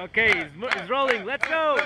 Okay, it's rolling. Let's go.